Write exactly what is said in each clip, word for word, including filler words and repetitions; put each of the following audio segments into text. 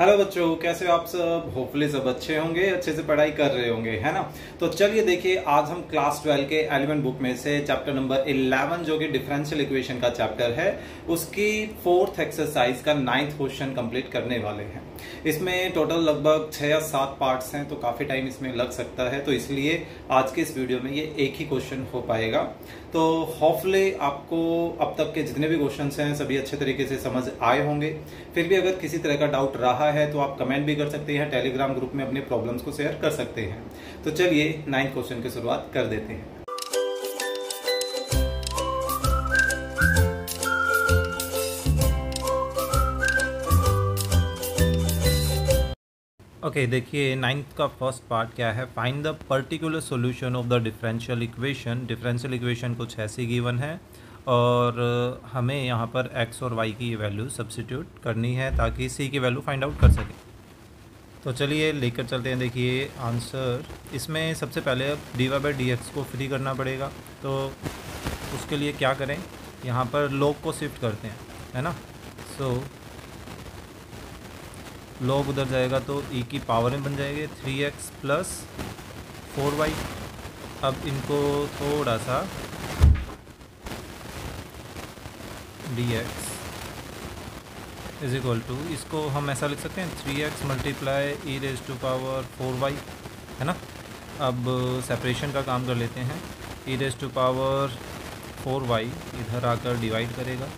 Hello बच्चों, कैसे हो आप सब। होपफुली सब अच्छे होंगे, अच्छे से पढ़ाई कर रहे होंगे, है ना। तो चलिए देखिए, आज हम क्लास ट्वेल्व के एलिमेंट बुक में से चैप्टर नंबर इलेवन जो कि डिफरेंशियल इक्वेशन का चैप्टर है, उसकी फोर्थ एक्सरसाइज का नाइन्थ क्वेश्चन कंप्लीट करने वाले हैं। इसमें टोटल लगभग छः या सात पार्ट्स हैं, तो काफ़ी टाइम इसमें लग सकता है, तो इसलिए आज के इस वीडियो में ये एक ही क्वेश्चन हो पाएगा। तो होपफुली आपको अब तक के जितने भी क्वेश्चन हैं सभी अच्छे तरीके से समझ आए होंगे। फिर भी अगर किसी तरह का डाउट रहा है तो आप कमेंट भी कर सकते हैं, टेलीग्राम ग्रुप में अपने प्रॉब्लम्स को शेयर कर सकते हैं। तो चलिए नाइन्थ क्वेश्चन की शुरुआत कर देते हैं। ओके okay, देखिए नाइन्थ का फर्स्ट पार्ट क्या है। Find the particular solution of the differential equation. Differential equation कुछ ऐसी गिवन है और हमें यहाँ पर x और y की वैल्यू सब्स्टिट्यूट करनी है ताकि c की वैल्यू फाइंड आउट कर सकें। तो चलिए लेकर चलते हैं। देखिए आंसर, इसमें सबसे पहले अब d y by d x को फ्री करना पड़ेगा। तो उसके लिए क्या करें, यहाँ पर लोग को शिफ्ट करते हैं, है ना। सो so, लोग उधर जाएगा तो e की पावर में बन जाएंगे three x plus four y. अब इनको थोड़ा सा d x is equal to, इसको हम ऐसा लिख सकते हैं three x multiply e raise to power four y, है ना। अब सेपरेशन का काम कर लेते हैं। E raise to power four y इधर आकर डिवाइड करेगा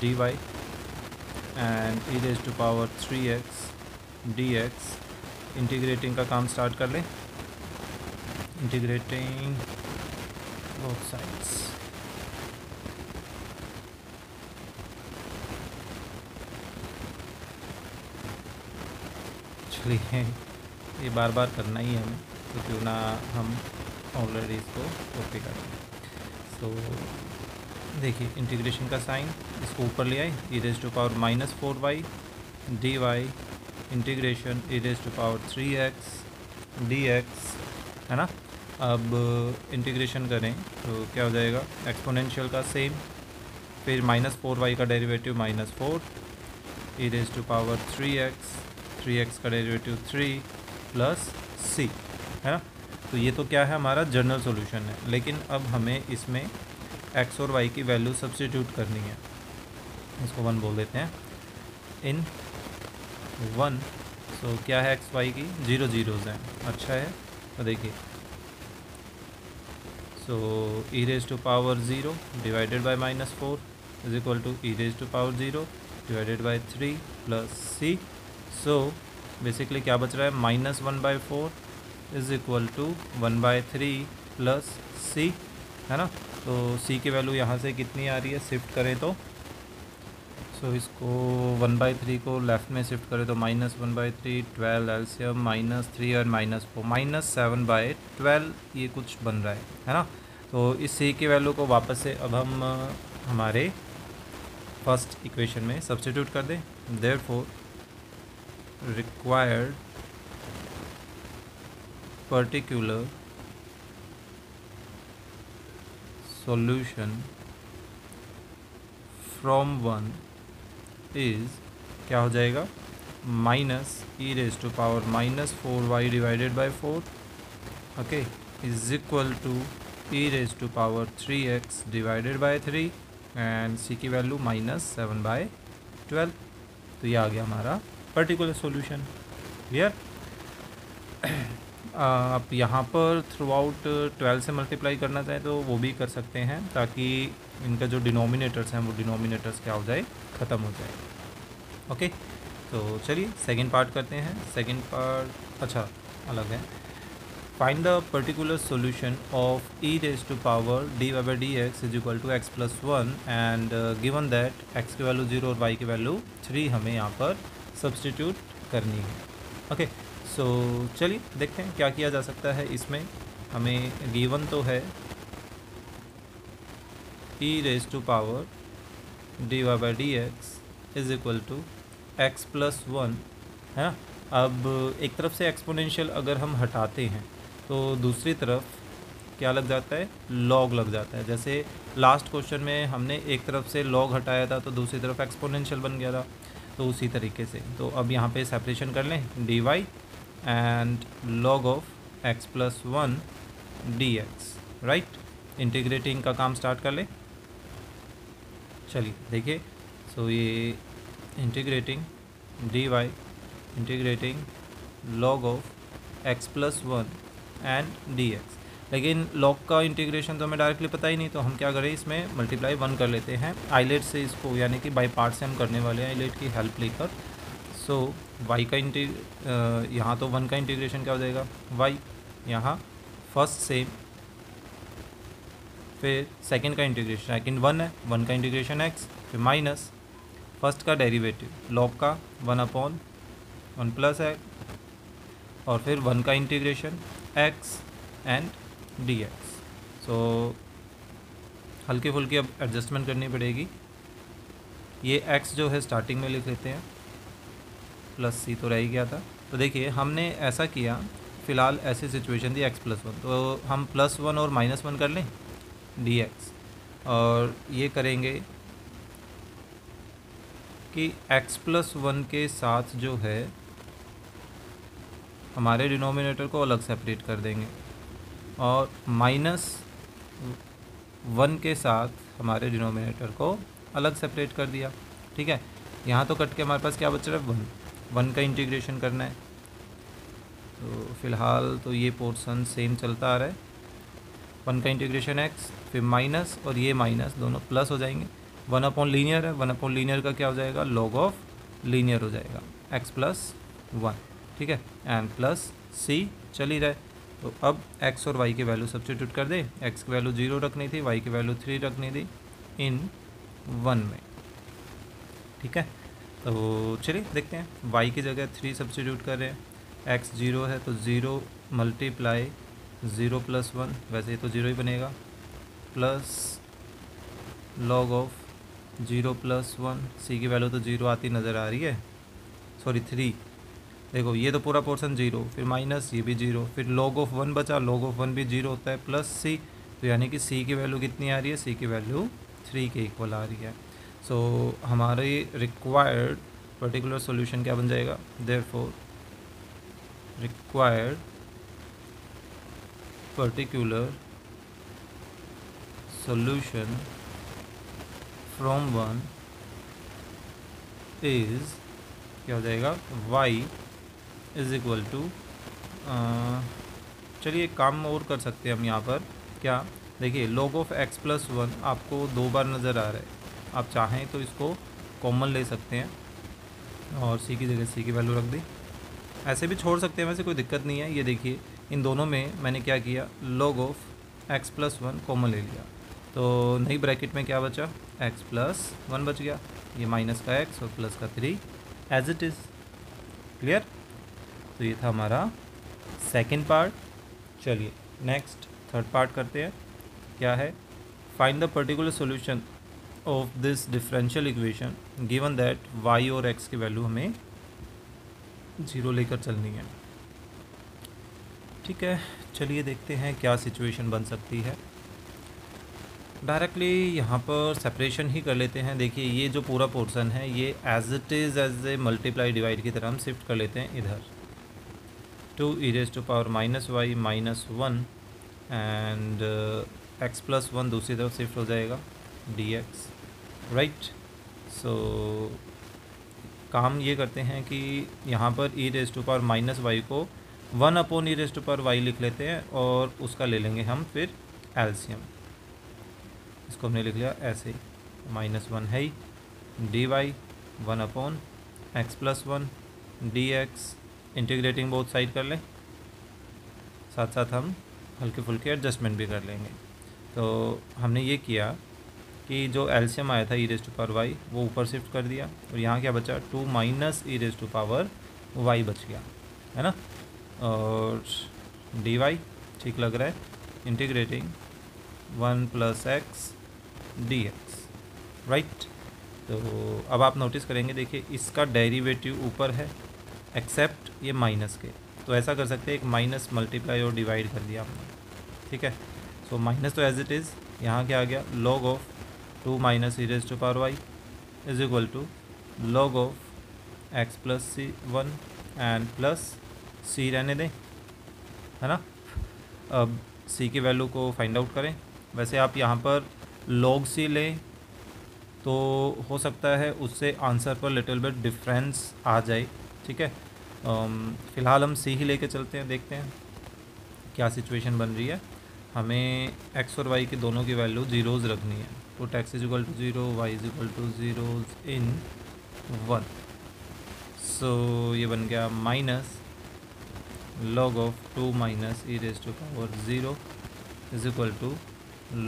d Y, and e raise to power three x D x. Integrating का काम स्टार्ट कर लें, इंटीग्रेटिंग बोथ साइड्स। ये बार बार करना ही है हमें, तो क्यों ना हम ऑलरेडी इसको कॉपी कर लें। सो देखिए इंटीग्रेशन का साइन इसको ऊपर ले आए, e raise to power minus four y d y integration e raise to power three x D x, है ना। अब इंटीग्रेशन करें तो क्या हो जाएगा, एक्सपोनेंशियल का सेम, फिर माइनस फोर वाई का derivative minus four, e raise to power three x three x का डेरिवेटिव थ्री प्लस सी, है ना। तो ये तो क्या है, हमारा जनरल सॉल्यूशन है, लेकिन अब हमें इसमें एक्स और वाई की वैल्यू सब्स्टिट्यूट करनी है। इसको वन बोल देते हैं, इन वन। सो क्या है, एक्स वाई की जीरो जीरोज़ हैं, अच्छा है। तो देखिए so e raise to power zero divided by minus four is equal to e raise to power zero divided by three plus C. So basically क्या बच रहा है, minus one by four is equal to one by three plus सी, है ना। तो सी की value यहाँ से कितनी आ रही है, शिफ्ट करें तो सो so, इसको वन बाई थ्री को लेफ़्ट में शिफ्ट करें तो minus one by three twelve LCM minus three और minus four minus seven by twelve, ये कुछ बन रहा है, है ना। तो इस सी की वैल्यू को वापस से अब हम हमारे फर्स्ट इक्वेशन में सब्स्टिट्यूट कर दें। Therefore required particular solution from one is क्या हो जाएगा, minus E raise to power minus four y divided by four, okay, is equal to e raise to power three x divided by three and सी की value minus seven by twelve. तो ये आ गया हमारा particular solution. Clear. आप यहाँ पर throughout twelve से मल्टीप्लाई करना चाहें तो वो भी कर सकते हैं, ताकि इनका जो डिनोमिनेटर्स हैं वो डिनोमिनेटर्स क्या हो जाए, ख़त्म हो जाए। Okay okay? तो चलिए सेकंड पार्ट करते हैं। सेकंड पार्ट अच्छा अलग है। Find the particular solution of e raise to power d y by d x is equal to x plus one and given that x की वैल्यू जीरो और y की value three, हमें यहाँ पर substitute करनी है। ओके सो चलिए देखते हैं क्या किया जा सकता है। इसमें हमें गिवन तो है ई raise to power d y by d x is equal to x plus one, है ना। अब एक तरफ से एक्सपोनेंशियल अगर हम हटाते हैं तो दूसरी तरफ क्या लग जाता है, लॉग लग जाता है। जैसे लास्ट क्वेश्चन में हमने एक तरफ से लॉग हटाया था तो दूसरी तरफ एक्सपोनेंशियल बन गया था। तो उसी तरीके से। तो अब यहाँ पे सेपरेशन कर लें, D Y and log of x plus one D x, right. Integrating का काम स्टार्ट कर लें। चलिए देखिए, सो ये integrating D Y integrating log of x plus one and D x. लेकिन लॉग का इंटीग्रेशन तो हमें डायरेक्टली पता ही नहीं, तो हम क्या करें, इसमें मल्टीप्लाई वन कर लेते हैं आईलेट से इसको, यानी कि बाई पार्ट से हम करने वाले हैं आईलेट की हेल्प लेकर। सो वाई का इंटी यहाँ तो वन का इंटीग्रेशन क्या हो जाएगा, वाई यहाँ फर्स्ट सेम, फिर सेकंड का इंटीग्रेशन सेकंड वन है, वन का इंटीग्रेशन एक्स, फिर माइनस फर्स्ट का डेरिवेटिव लॉग का one upon one plus x, और फिर वन का integration x and D x. So हल्की फुल्की अब एडजस्टमेंट करनी पड़ेगी। ये x जो है स्टार्टिंग में लिख लेते हैं, प्लस सी तो रह ही गया था। तो देखिए हमने ऐसा किया, फ़िलहाल ऐसी सिचुएशन थी x प्लस वन, तो हम प्लस वन और माइनस वन कर लें डी एक्स, और ये करेंगे कि x प्लस वन के साथ जो है हमारे डिनोमिनेटर को अलग सेपरेट कर देंगे, और माइनस वन के साथ हमारे डिनोमिनेटर को अलग सेपरेट कर दिया। ठीक है, यहाँ तो कट के हमारे पास क्या बच रहा है, वन वन का इंटीग्रेशन करना है। तो फिलहाल तो ये पोर्शन सेम चलता आ रहा है, वन का इंटीग्रेशन एक्स, फिर माइनस और ये माइनस दोनों प्लस हो जाएंगे। वन अपॉन लीनियर है, वन अपॉन लीनियर का क्या हो जाएगा, लॉग ऑफ लीनियर हो जाएगा एक्स प्लस वन, ठीक है, एंड प्लस सी चल ही रहा है। तो अब x और y की वैल्यू सब्स्टिट्यूट कर दे, x की वैल्यू जीरो रखनी थी, y की वैल्यू थ्री रखनी थी इन वन में, ठीक है। तो चलिए देखते हैं, y की जगह थ्री सब्स्टिट्यूट कर रहे हैं, x जीरो है तो zero multiply zero plus one, वैसे तो ज़ीरो ही बनेगा, plus log of zero plus one, C की वैल्यू तो ज़ीरो आती नज़र आ रही है, सॉरी थ्री। देखो ये तो पूरा पोर्शन जीरो, फिर माइनस ये भी जीरो, फिर लॉग ऑफ वन बचा, लॉग ऑफ वन भी जीरो होता है, प्लस सी, तो यानी कि सी की वैल्यू कितनी आ रही है, सी की वैल्यू थ्री के इक्वल आ रही है। सो so, हमारे रिक्वायर्ड पर्टिकुलर सॉल्यूशन क्या बन जाएगा, therefore required particular solution from one is क्या हो जाएगा, वाई इज़ इक्वल टू। चलिए काम और कर सकते हैं हम यहाँ पर, क्या देखिए, log of x plus one आपको दो बार नज़र आ रहा है, आप चाहें तो इसको कॉमन ले सकते हैं और सी की जगह सी की वैल्यू रख दें, ऐसे भी छोड़ सकते हैं, वैसे कोई दिक्कत नहीं है। ये देखिए इन दोनों में मैंने क्या किया, log of x plus one common ले लिया, तो नई ब्रैकेट में क्या बचा, एक्स प्लस वन बच गया, ये माइनस का एक्स और प्लस का three, as it is clear. तो ये था हमारा सेकेंड पार्ट। चलिए नेक्स्ट थर्ड पार्ट करते हैं, क्या है, find the particular solution of this differential equation given that Y और एक्स की वैल्यू हमें ज़ीरो लेकर चलनी है, ठीक है। चलिए देखते हैं क्या सिचुएशन बन सकती है, डायरेक्टली यहाँ पर सेपरेशन ही कर लेते हैं। देखिए ये जो पूरा पोर्शन है ये as it is as a multiply divide की तरह हम शिफ्ट कर लेते हैं इधर, two E raise to power minus Y minus one and x plus one दूसरी तरफ शिफ्ट हो जाएगा डी एक्स, राइट। सो काम ये करते हैं कि यहाँ पर ई raise to power minus Y को one upon E raise to power Y लिख लेते हैं, और उसका ले लेंगे हम फिर एल्सियम, इसको हमने लिख लिया ऐसे, माइनस वन है ही, D Y one upon x plus one D x, integrating both side कर लें, साथ साथ हम हल्के फुल्के एडजस्टमेंट भी कर लेंगे। तो हमने ये किया कि जो एल्शियम आया था ई रेज़ टू पावर वाई वो ऊपर शिफ्ट कर दिया, और यहाँ क्या बचा, two minus E raise to power Y बच गया, है ना, और डी वाई ठीक लग रहा है, integrating one plus x D x, right. तो अब आप नोटिस करेंगे, देखिए इसका डेरिवेटिव ऊपर है एक्सेप्ट ये माइनस के, तो ऐसा कर सकते हैं एक माइनस मल्टीप्लाई और डिवाइड कर दिया हमने, ठीक है। सो माइनस तो एज इट इज़, यहाँ क्या आ गया, log of two minus E raise to power Y is equal to log of x plus c one and plus c रहने दें, है ना। अब सी की वैल्यू को फाइंड आउट करें। वैसे आप यहाँ पर लॉग सी लें तो हो सकता है उससे आंसर पर लिटिल बिट डिफरेंस आ जाए, ठीक है। फ़िलहाल हम सी ही लेके चलते हैं, देखते हैं क्या सिचुएशन बन रही है। हमें एक्स और वाई के दोनों की वैल्यू जीरोज़ रखनी है, तो x is equal to zero, Y is equal to zeros in one. So ये बन गया minus log of two minus E raise to power zero is equal to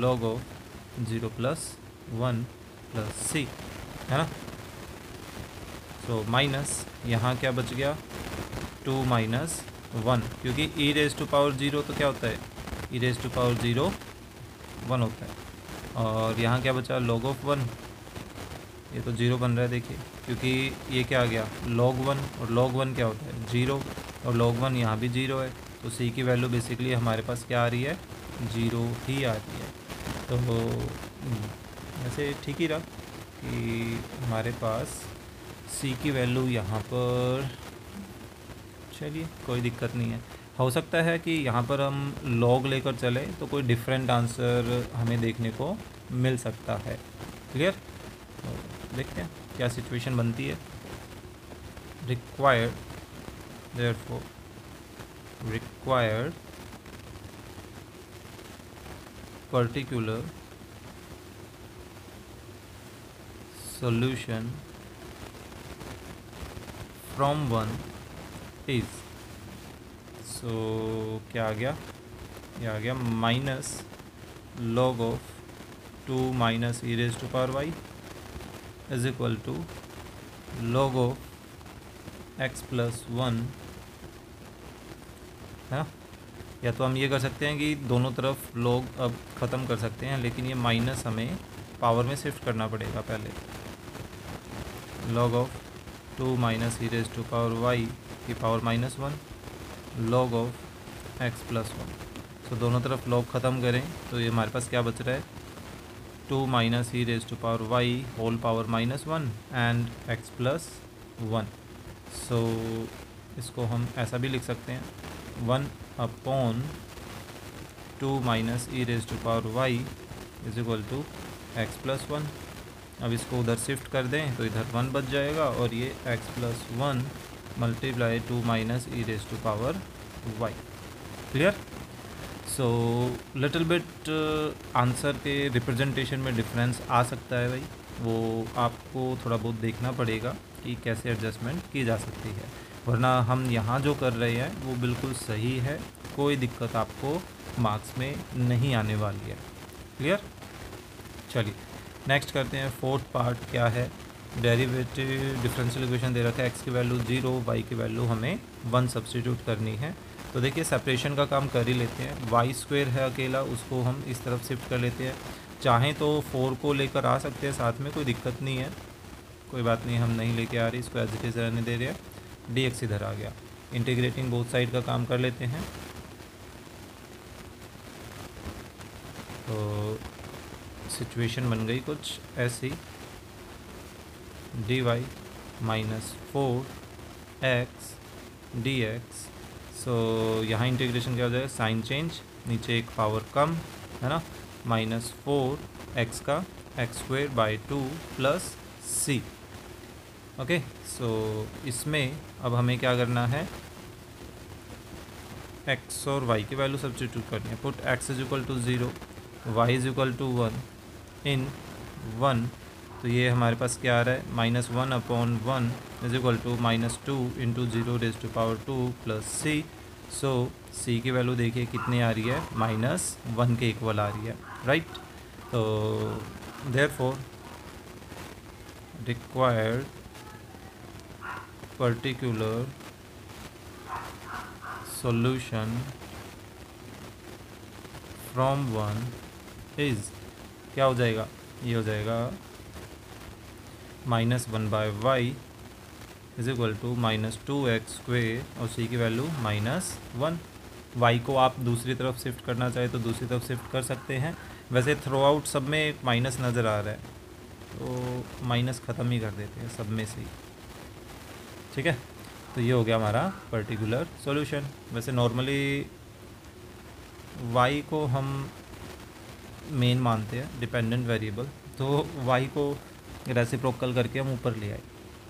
log of zero plus one plus सी, है ना। So minus यहाँ क्या बच गया, to minus one, क्योंकि ई रेज टू पावर ज़ीरो तो क्या होता है, ई raise to power zero one होता है। और यहाँ क्या बचा, लॉग ऑफ वन, ये तो ज़ीरो बन रहा है देखिए, क्योंकि ये क्या आ गया लॉग वन, और लॉग वन क्या होता है ज़ीरो, और लॉग वन यहाँ भी ज़ीरो है। तो सी की वैल्यू बेसिकली हमारे पास क्या आ रही है, ज़ीरो ही आ रही है। तो वैसे ठीक ही रहा कि हमारे पास सी की वैल्यू यहाँ पर, चलिए कोई दिक्कत नहीं है। हो सकता है कि यहाँ पर हम लॉग लेकर चले तो कोई डिफरेंट आंसर हमें देखने को मिल सकता है। क्लियर, तो देखते हैं क्या सिचुएशन बनती है। Required therefore required particular solution from one is, तो so, क्या आ गया, ये आ गया minus log of two minus E raise to power Y is equal to log of x plus one, है ना। या तो हम ये कर सकते हैं कि दोनों तरफ लॉग अब ख़त्म कर सकते हैं, लेकिन ये माइनस हमें पावर में शिफ्ट करना पड़ेगा पहले। Log of two minus E raise to power Y की power minus one log of x plus one. तो दोनों तरफ लॉग ख़त्म करें तो ये हमारे पास क्या बच रहा है, two minus E raise to power Y whole power minus one and x plus one. So इसको हम ऐसा भी लिख सकते हैं, one upon two minus E raise to power Y is equal to x plus one. अब इसको उधर शिफ्ट कर दें तो इधर वन बच जाएगा, और ये x plus one multiply two minus E raise to power Y. Clear, so little bit answer के रिप्रेजेंटेशन में डिफरेंस आ सकता है भाई, वो आपको थोड़ा बहुत देखना पड़ेगा कि कैसे एडजस्टमेंट की जा सकती है, वरना हम यहाँ जो कर रहे हैं वो बिल्कुल सही है, कोई दिक्कत आपको मार्क्स में नहीं आने वाली है। क्लियर, चलिए नेक्स्ट करते हैं। फोर्थ पार्ट क्या है, डेरिवेटिव डिफरेंशियल इक्वेशन दे रखा है, एक्स की वैल्यू ज़ीरो, वाई की वैल्यू हमें वन सब्सटीट्यूट करनी है। तो देखिए सेपरेशन का काम कर ही लेते हैं, वाई स्क्वेयर है अकेला, उसको हम इस तरफ शिफ्ट कर लेते हैं। चाहें तो फोर को लेकर आ सकते हैं साथ में, कोई दिक्कत नहीं है, कोई बात नहीं, हम नहीं लेके आ रही, इसको एज इट इज़ रहने दे रहे हैं। डी एक्स इधर आ गया, इंटीग्रेटिंग बोथ साइड का काम कर लेते हैं। तो सिचुएशन बन गई कुछ ऐसी, d y minus four x D x. So यहाँ इंटीग्रेशन क्या हो जाएगा, साइन चेंज, नीचे एक पावर कम, है ना, माइनस फोर एक्स का x square by two plus c. Okay, so इसमें अब हमें क्या करना है, एक्स और वाई की वैल्यू सब्स्टिट्यूट करनी है। Put x is equal to zero, Y is equal to one in one. तो ये हमारे पास क्या आ रहा है, minus one upon one is equal to minus two into zero raise to power two plus C. So c की value देखिए कितनी आ रही है, माइनस वन के इक्वल आ रही है, राइट। तो therefore required particular solution from one is, क्या हो जाएगा, ये हो जाएगा minus one by Y is equal to minus to x square, और सी की वैल्यू माइनस वन। वाई को आप दूसरी तरफ शिफ्ट करना चाहे तो दूसरी तरफ शिफ्ट कर सकते हैं। वैसे थ्रू आउट सब में एक माइनस नज़र आ रहा है, तो माइनस ख़त्म ही कर देते हैं सब में से। ठीक है, तो ये हो गया हमारा पर्टिकुलर सॉल्यूशन। वैसे नॉर्मली y को हम मेन मानते हैं डिपेंडेंट वेरिएबल, तो y को रेसिप्रोकल करके हम ऊपर ले आए,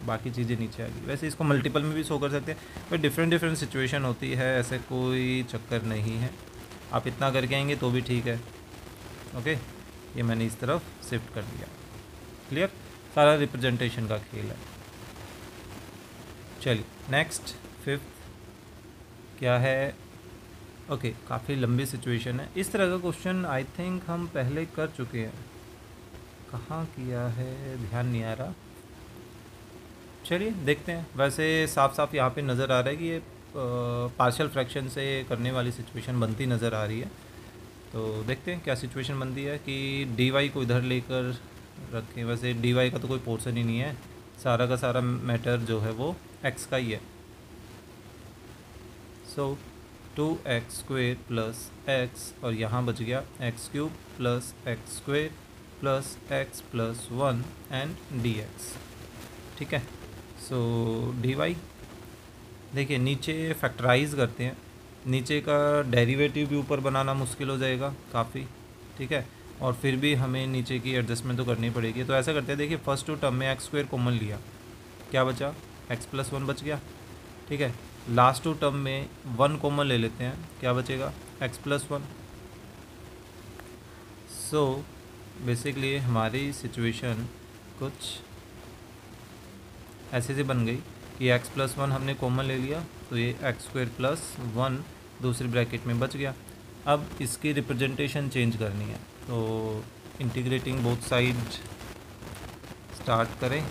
बाकी चीज़ें नीचे आ गई। वैसे इसको मल्टीपल में भी शो कर सकते हैं, पर डिफरेंट डिफरेंट सिचुएशन होती है, ऐसे कोई चक्कर नहीं है। आप इतना करके आएंगे तो भी ठीक है। ओके, ये मैंने इस तरफ शिफ्ट कर दिया। क्लियर, सारा रिप्रेजेंटेशन का खेल है। चलिए नेक्स्ट फिफ्थ क्या है। ओके, काफ़ी लंबी सिचुएशन है। इस तरह का क्वेश्चन आई थिंक हम पहले कर चुके हैं, कहाँ किया है ध्यान नहीं आ रहा। चलिए देखते हैं। वैसे साफ साफ यहाँ पे नज़र आ रहा है कि ये पार्शियल फ्रैक्शन से करने वाली सिचुएशन बनती नज़र आ रही है, तो देखते हैं क्या सिचुएशन बनती है कि डी वाई को इधर लेकर रखें। वैसे डी वाई का तो कोई पोर्शन ही नहीं है, सारा का सारा मैटर जो है वो एक्स का ही है। So two x square plus x और यहाँ बच गया x cube plus x square plus x plus one and D x. ठीक है, सो डी वाई देखिए नीचे फैक्टराइज करते हैं, नीचे का डेरिवेटिव भी ऊपर बनाना मुश्किल हो जाएगा काफ़ी। ठीक है, और फिर भी हमें नीचे की एडजस्टमेंट तो करनी पड़ेगी। तो ऐसा करते हैं, देखिए फर्स्ट टू टर्म में एक्स स्क्वायर कॉमन लिया, क्या बचा एक्स प्लस वन बच गया। ठीक है, लास्ट टू टर्म में वन कॉमन ले लेते हैं, क्या बचेगा x plus one. So basically हमारी सिचुएशन कुछ ऐसे से बन गई कि एक्स प्लस वन हमने कॉमन ले लिया, तो ये एक्स स्क्वायर प्लस वन दूसरी ब्रैकेट में बच गया। अब इसकी रिप्रेजेंटेशन चेंज करनी है, तो इंटीग्रेटिंग बोथ साइड स्टार्ट करें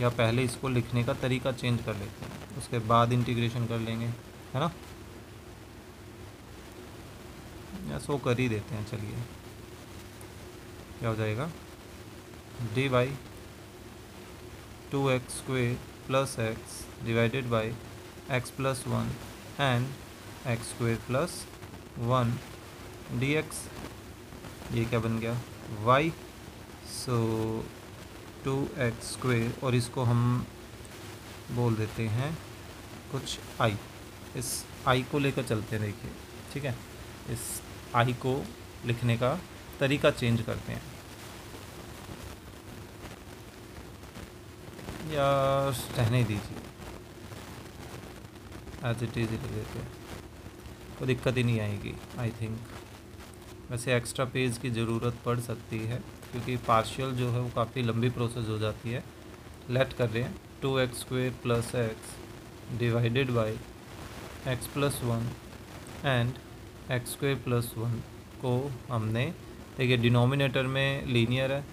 या पहले इसको लिखने का तरीका चेंज कर लेते हैं, उसके बाद इंटीग्रेशन कर लेंगे, है ना, या सो कर ही देते हैं। चलिए क्या हो जाएगा, d by two x square plus x divided by x plus one and x square plus one D x. ये क्या बन गया y। So two x square और इसको हम बोल देते हैं कुछ i, इस i को लेकर चलते हैं। देखिए ठीक है, इस i को लिखने का तरीका चेंज करते हैं, या रहने दीजिए एज इट इज लिख देते हैं, तो दिक्कत ही नहीं आएगी आई थिंक। वैसे एक्स्ट्रा पेज की ज़रूरत पड़ सकती है क्योंकि पार्शियल जो है वो काफ़ी लंबी प्रोसेस हो जाती है। लेट कर रहे हैं two x square plus x divided by x plus one and x square plus one को हमने देखिए डिनोमिनेटर में लीनियर है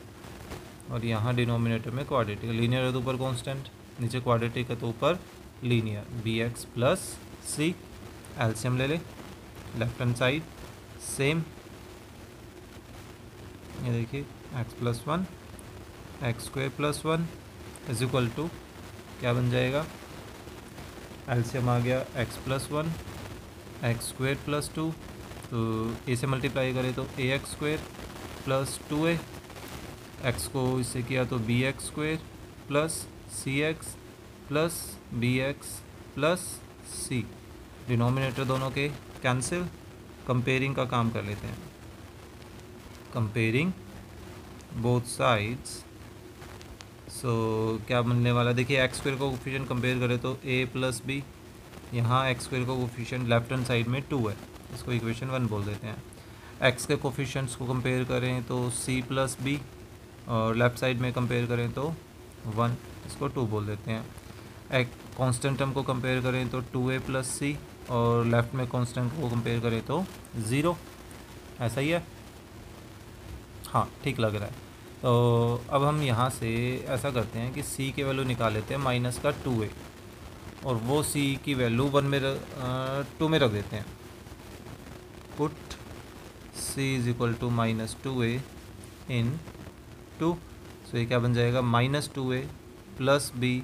और यहाँ डिनोमिनेटर में क्वाड्रेटिक। लीनियर है तो ऊपर कांस्टेंट, नीचे क्वाड्रेटिक है तो ऊपर linear. B x plus c LCM ले ले, लेफ्ट हैंड साइड सेम। ये देखिए x plus one x square plus one is equal to क्या बन जाएगा, एलसीएम आ गया x plus one x square plus two, तो ए से मल्टीप्लाई करें तो a x square plus two a, x को इससे किया तो b x square plus c x plus b x plus c. Denominator दोनों के कैंसिल, कंपेयरिंग का काम कर लेते हैं। कंपेयरिंग बोथ साइड्स, सो क्या बनने वाला देखिए, एक्स स्क्वेयर का कोफिशिएंट कंपेयर करें तो ए प्लस बी, यहाँ एक्स स्क्वेयर का कोफिशिएंट लेफ्ट हैंड साइड में टू है, इसको इक्वेशन वन बोल देते हैं। एक्स के कोफिशिएंट्स को कंपेयर करें तो सी प्लस बी और लेफ्ट साइड में कंपेयर करें तो वन, इसको टू बोल देते हैं। एक कांस्टेंट टर्म को कंपेयर करें तो टू ए प्लस सी और लेफ्ट में कांस्टेंट को कंपेयर करें तो ज़ीरो। ऐसा ही है, हाँ ठीक लग रहा है। तो अब हम यहाँ से ऐसा करते हैं कि c के वैल्यू निकाल लेते हैं माइनस का टू ए और वो c की वैल्यू वन में टू में रख देते हैं। Put c is equal to minus two a in two, so ये क्या बन जाएगा minus two a plus b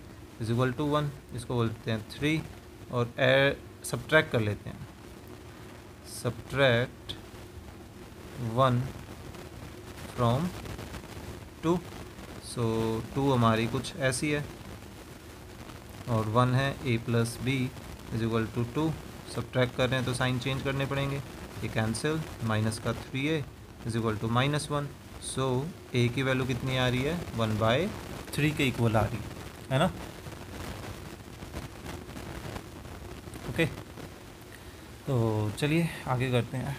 is equal to one, इसको बोलते हैं थ्री और ए सब्ट्रैक्ट कर लेते हैं। Subtract one from two, so two हमारी कुछ ऐसी है, और वन है a plus b is equal to two. Subtract कर रहे हैं तो साइन चेंज करने पड़ेंगे, ये कैंसिल, माइनस का three a is equal to minus one. So a की वैल्यू कितनी आ रही है, वन बाय थ्री के इक्वल आ रही है ना। Okay okay. तो चलिए आगे करते हैं।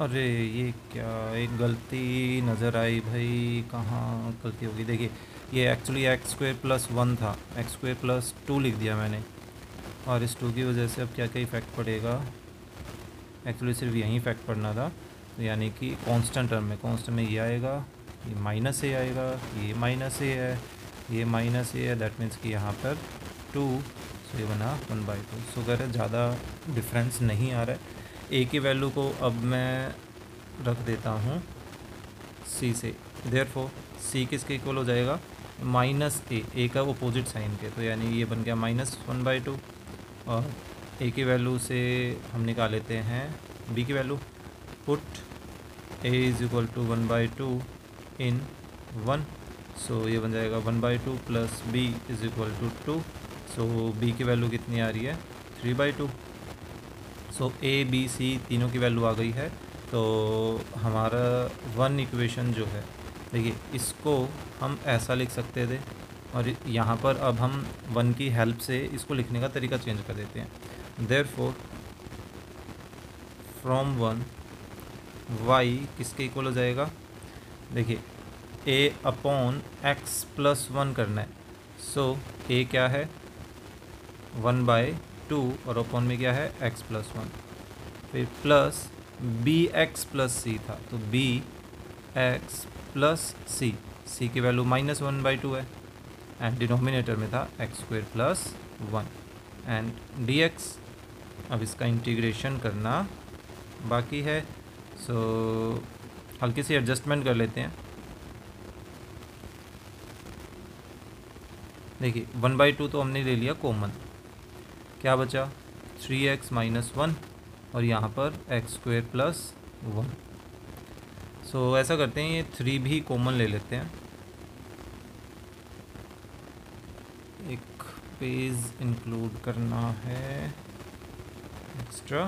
अरे ये क्या एक गलती नज़र आई भाई, कहाँ गलती होगी। देखिए ये actually x square plus one था, एक्स स्क्वायर प्लस टू लिख दिया मैंने, और इस टू की वजह से अब क्या क्या इफेक्ट पड़ेगा। एक्चुअली सिर्फ यहीं इफेक्ट पड़ना था, यानी कि कांस्टेंट टर्म में, कांस्टेंट में ये आएगा, ये माइनस ए आएगा, ये माइनस ए है, ये माइनस ए है, दैट मीन्स कि यहाँ पर टू, सो ये बना वन बाई टू। सो कह रहे ज़्यादा डिफरेंस नहीं आ रहा है। ए की वैल्यू को अब मैं रख देता हूँ सी से, देयरफॉर सी किसके इक्वल हो जाएगा, माइनस ए, ए का अपोजिट साइन के, तो यानी ये बन गया माइनस वन बाई टू। और ए की वैल्यू से हम निकाल लेते हैं बी की value, put a is equal to one by two in one. So ये बन जाएगा one by two plus b is equal to two. So b की वैल्यू कितनी आ रही है, three by two. So a b c तीनों की वैल्यू आ गई है, तो हमारा वन इक्वेशन जो है, देखिए इसको हम ऐसा लिख सकते थे, और यहाँ पर अब हम वन की हेल्प से इसको लिखने का तरीका चेंज कर देते हैं। देयरफॉर फ्रॉम वन वाई किसके इक्वल हो जाएगा, देखिए a upon x plus one करना है। सो so, ए क्या है वन बाय टू, और अपॉन में क्या है x प्लस वन, फिर plus b x plus c था, तो b x plus c, c की value minus one by two है, एंड डिनोमिनेटर में था x square plus one and D x. अब इसका इंटीग्रेशन करना बाकी है, सो so, हल्की सी एडजस्टमेंट कर लेते हैं। देखिए वन बाई टू तो हमने ले लिया कॉमन, क्या बचा थ्री एक्स माइनस वन, और यहाँ पर x square plus one. So ऐसा करते हैं ये थ्री भी कॉमन ले लेते हैं, एक पेज इंक्लूड करना है एक्स्ट्रा।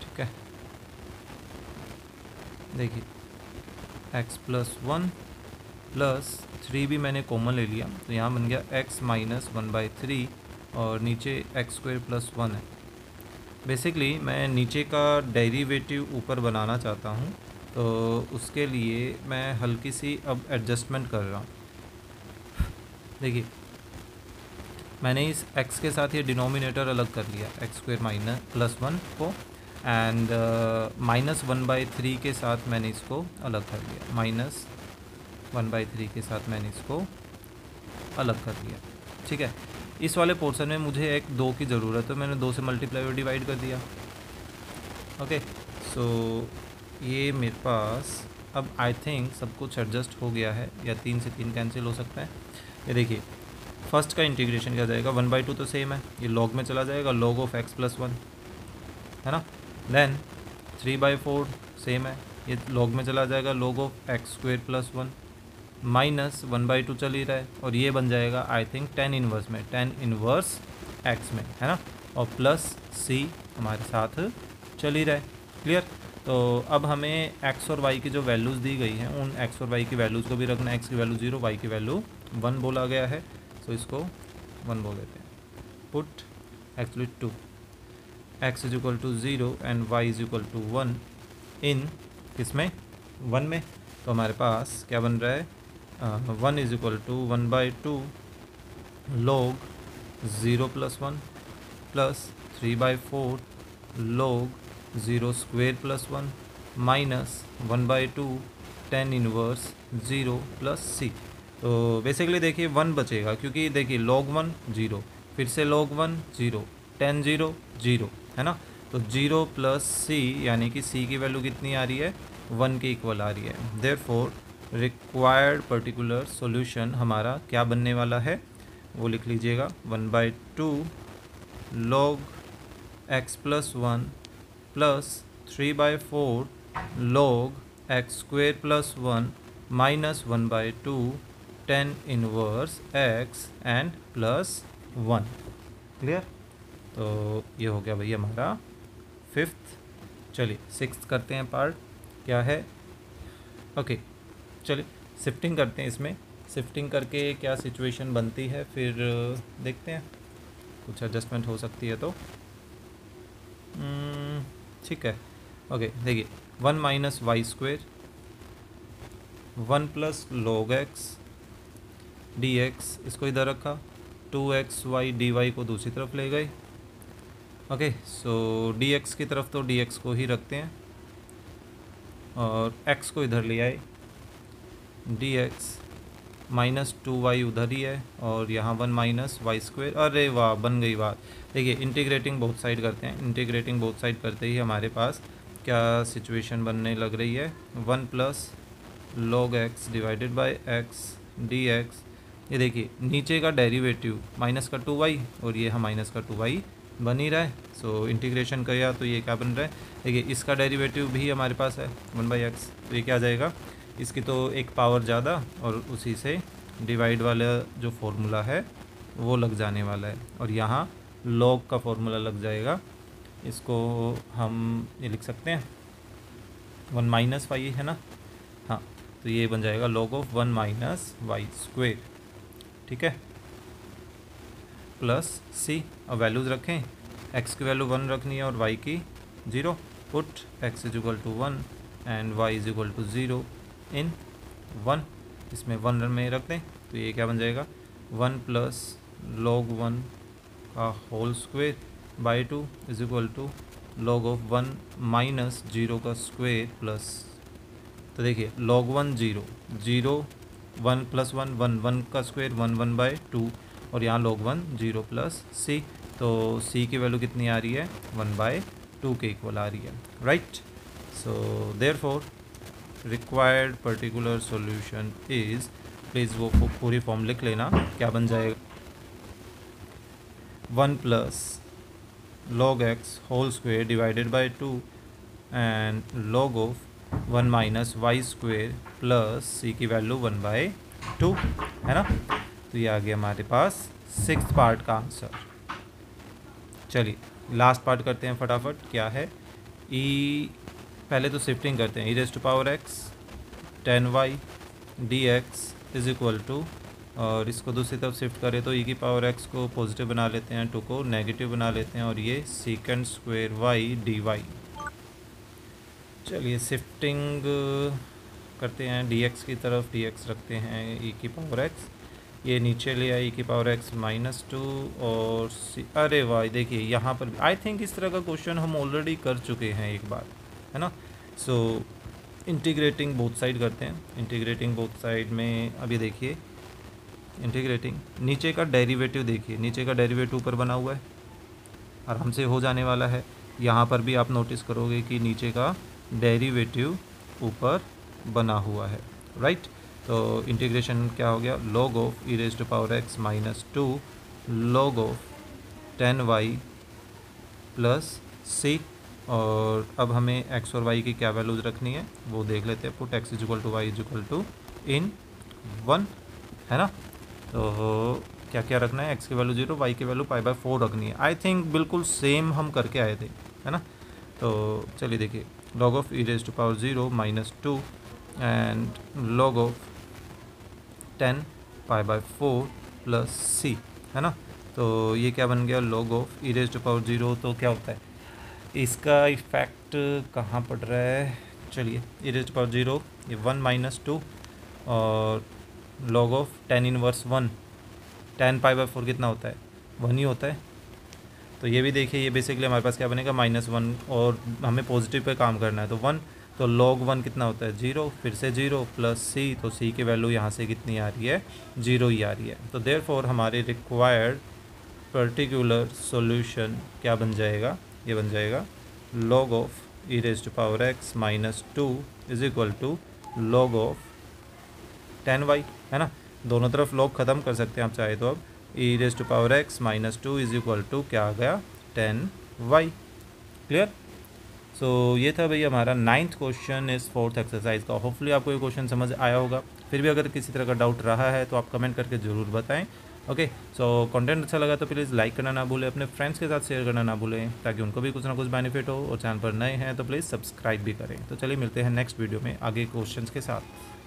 ठीक है, देखिए x plus one plus three भी मैंने कॉमन ले लिया, तो यहाँ बन गया x minus one by three, और नीचे एक्स स्क्वायर प्लस वन है। बेसिकली मैं नीचे का डेरिवेटिव ऊपर बनाना चाहता हूँ, तो उसके लिए मैं हल्की सी अब एडजस्टमेंट कर रहा हूँ। देखिए मैंने इस x के साथ ये डिनोमिनेटर अलग कर लिया, x square minus plus one को, and minus one by three के साथ मैंने इसको अलग कर लिया, माइनस वन बाई थ्री के साथ मैंने इसको अलग कर दिया। ठीक है, इस वाले पोर्शन में मुझे एक दो की ज़रूरत है, मैंने दो से मल्टीप्लाई और डिवाइड कर दिया। ओके सो ये मेरे पास अब आई थिंक सब कुछ एडजस्ट हो गया है, या तीन से तीन कैंसिल हो सकता है। ये देखिए फर्स्ट का इंटीग्रेशन क्या जाएगा, वन बाई टू तो सेम है, ये लॉग में चला जाएगा, log of x plus one है ना। Then three by four same है, ये लॉग में चला जाएगा, log of x square plus one, minus one by two चल ही रहा है, और ये बन जाएगा आई थिंक टेन इनवर्स में, टेन इनवर्स एक्स में है ना, और प्लस सी हमारे साथ चल ही रहा है। क्लियर, तो अब हमें एक्स और वाई की जो वैल्यूज़ दी गई हैं उन एक्स और वाई की वैल्यूज़ को भी रखना है। एक्स की वैल्यू जीरो, वाई की वैल्यू वन बोला गया है, सो इसको वन बोल देते हैं। Put actually to x is equal to zero and y is equal to one in किसमें वन में, तो हमारे पास क्या बन रहा है, one is equal to one by two log zero plus one plus three by four log zero square plus one minus one by two tan inverse zero plus c. तो बेसिकली देखिए वन बचेगा, क्योंकि देखिए log one zero, फिर से log one zero, tan zero zero है ना, तो ज़ीरो प्लस सी, यानी कि सी की वैल्यू कितनी आ रही है, वन के इक्वल आ रही है। देयरफॉर रिक्वायर्ड पर्टिकुलर सॉल्यूशन हमारा क्या बनने वाला है, वो लिख लीजिएगा, one by two log x plus one plus three by four log x square plus one minus one by two tan inverse x and plus one. Clear. तो ये हो गया भैया हमारा फिफ्थ। चलिए सिक्स्थ करते हैं पार्ट क्या है। ओके चलिए शिफ्टिंग करते हैं। इसमें शिफ्टिंग करके क्या सिचुएशन बनती है फिर देखते हैं, कुछ एडजस्टमेंट हो सकती है तो ठीक है। ओके देखिए one minus y square one plus log x D x इसको इधर रखा, two x y d y को दूसरी तरफ ले गए। ओके सो डी एक्स की तरफ तो डी एक्स को ही रखते हैं और एक्स को इधर ले आए, d x minus two y उधर ही है और यहाँ वन माइनस वाई स्क्वेयर। अरे वाह बन गई बात। देखिए इंटीग्रेटिंग बोथ साइड करते हैं। इंटीग्रेटिंग बोथ साइड करते ही हमारे पास क्या सिचुएशन बनने लग रही है, one plus log x divided by x D x. ये देखिए नीचे का डेरिवेटिव माइनस का टू वाई और ये हम माइनस का टू वाई बन ही रहा है। सो इंटीग्रेशन किया तो ये क्या बन रहा है, देखिए इसका डेरिवेटिव भी हमारे पास है वन बाई एक्स। तो ये क्या आ जाएगा, इसकी तो एक पावर ज़्यादा और उसी से डिवाइड वाला जो फॉर्मूला है वो लग जाने वाला है और यहाँ लॉग का फॉर्मूला लग जाएगा। इसको हम ये लिख सकते हैं वन माइनस वाई है ना, हाँ तो ये बन जाएगा log of one minus y square. ठीक है प्लस सी। और वैल्यूज़ रखें, एक्स की वैल्यू वन रखनी है और वाई की zero. Put x is equal to one and y is equal to zero in one. इसमें वन में रख दें तो ये क्या बन जाएगा, वन प्लस लॉग वन का whole square by two is equal to log of one minus zero का स्क्वेयर प्लस। तो देखिए log one zero zero one plus one one one का square one one by two और यहाँ log one zero plus c. तो सी की value कितनी आ रही है, वन बाय टू के इक्वल आ रही है। Right so therefore required particular solution is, please वो पूरी फॉर्म लिख लेना, क्या बन जाएगा one plus log x whole square divided by two and log of one minus y square plus सी की वैल्यू वन बाय टू है ना। तो ये आ गया हमारे पास सिक्स्थ पार्ट का आंसर। चलिए लास्ट पार्ट करते हैं फटाफट क्या है। ई पहले तो शिफ्टिंग करते हैं, e raised power x tan y d x is equal to और इसको दूसरी तरफ शिफ्ट करें तो ई की पावर एक्स को पॉजिटिव बना लेते हैं, टू को नेगेटिव बना लेते हैं और ये second square y d y. चलिए शिफ्टिंग करते हैं डी एक्स की तरफ, डी एक्स रखते हैं ई की पावर एक्स, ये नीचे ले आई की पावर एक्स माइनस टू और सी। अरे वाह देखिए यहाँ पर आई थिंक इस तरह का क्वेश्चन हम ऑलरेडी कर चुके हैं एक बार है ना। सो इंटीग्रेटिंग बोथ साइड करते हैं। इंटीग्रेटिंग बोथ साइड में अभी देखिए इंटीग्रेटिंग नीचे का डेरिवेटिव, देखिए नीचे का डेरिवेटिव ऊपर बना हुआ है, आराम से हो जाने वाला है। यहाँ पर भी आप नोटिस करोगे कि नीचे का डेरिवेटिव ऊपर बना हुआ है। राइट तो इंटीग्रेशन क्या हो गया, log of e raise to power x minus two log of tan y plus c. और अब हमें एक्स और वाई की क्या वैल्यूज रखनी है वो देख लेते हैं। Put x is equal to y is equal to in one है ना। तो क्या क्या रखना है, एक्स की वैल्यू जीरो वाई की वैल्यू पाई बाय फोर रखनी है। आई थिंक बिल्कुल सेम हम करके आए थे है ना। तो चलिए देखिए log of e raise to power zero minus two and log of tan pi by four plus सी है ना। तो ये क्या बन गया log of e raise to power zero. तो क्या होता है इसका इफेक्ट कहाँ पड़ रहा है, चलिए e raise to power zero ये वन माइनस टू और log of tan inverse one, tan pi by four कितना होता है वन ही होता है। तो ये भी देखिए ये बेसिकली हमारे पास क्या बनेगा माइनस वन और हमें पॉजिटिव पे काम करना है तो वन। तो लॉग वन कितना होता है जीरो, फिर से जीरो प्लस सी। तो सी की वैल्यू यहाँ से कितनी आ रही है, जीरो ही आ रही है। तो देयरफॉर हमारे रिक्वायर्ड पर्टिकुलर सॉल्यूशन क्या बन जाएगा, ये बन जाएगा log of e raise to power x minus two is equal to log of tan y है ना। दोनों तरफ लॉग ख़त्म कर सकते हैं आप चाहे तो। अब e raise to power x minus two is equal to क्या आ गया tan y. Clear. So so, ये था भैया हमारा नाइन्थ क्वेश्चन इस फोर्थ एक्सरसाइज का। होपफुली आपको ये क्वेश्चन समझ आया होगा। फिर भी अगर किसी तरह का डाउट रहा है तो आप कमेंट करके ज़रूर बताएं। ओके सो कंटेंट अच्छा लगा तो प्लीज़ लाइक करना ना भूलें, अपने फ्रेंड्स के साथ शेयर करना ना भूलें ताकि उनको भी कुछ ना कुछ बेनिफिट हो, और चैनल पर नए हैं तो प्लीज़ सब्सक्राइब भी करें। तो चलिए मिलते हैं नेक्स्ट वीडियो में आगे क्वेश्चन के साथ।